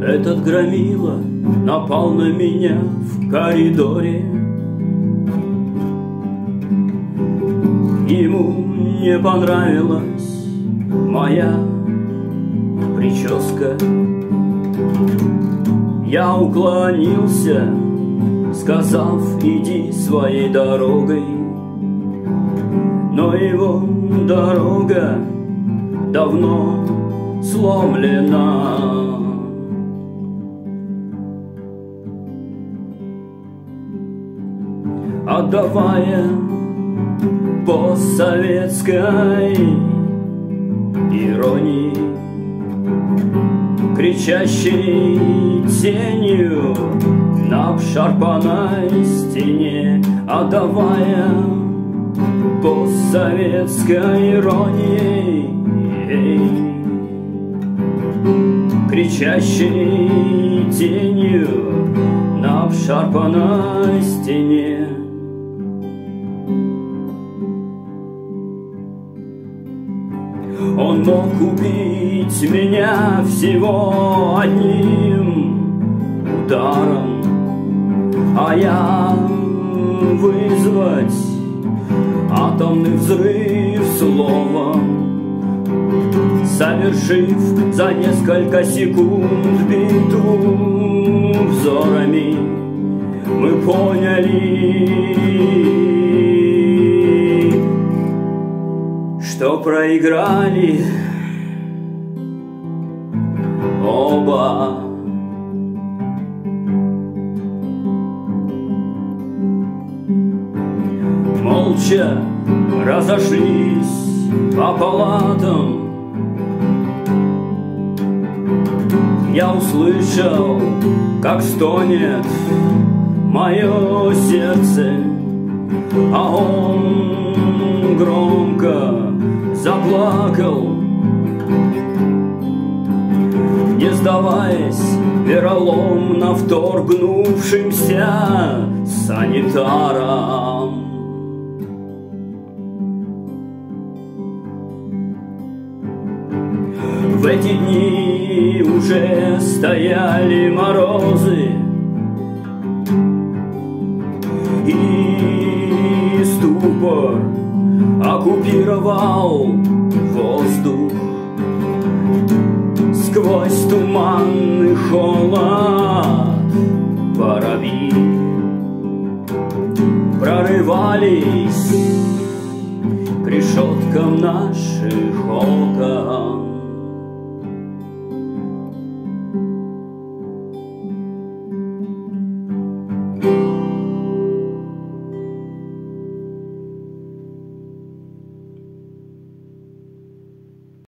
Этот громила напал на меня в коридоре. Ему не понравилась моя прическа. Я уклонился, сказав: иди своей дорогой. Но его дорога давно сломлена. Отдавая постсоветской иронии, кричащей тенью на обшарпанной стене, отдавая постсоветской иронии, кричащей тенью на обшарпанной стене. Он мог убить меня всего одним ударом, а я вызвать атомный взрыв словом, совершив за несколько секунд битву взорами. Мы поняли, что проиграли оба. Молча разошлись по палатам. Я услышал, как стонет мое сердце, а он громко заплакал. Не сдаваясь вероломно вторгнувшимся санитарам, в эти дни уже стояли морозы, и ступор оккупировал воздух. Сквозь туманный холод воробьи прорывались к решеткам наших окон.